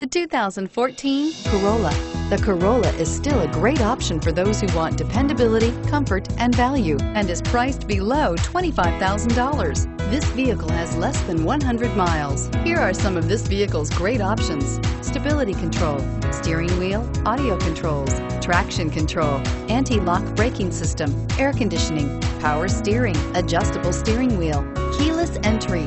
The 2014 Corolla. The Corolla is still a great option for those who want dependability, comfort, and value, and is priced below $25,000. This vehicle has less than 100 miles. Here are some of this vehicle's great options: stability control, steering wheel audio controls, traction control, anti-lock braking system, air conditioning, power steering, adjustable steering wheel, keyless entry,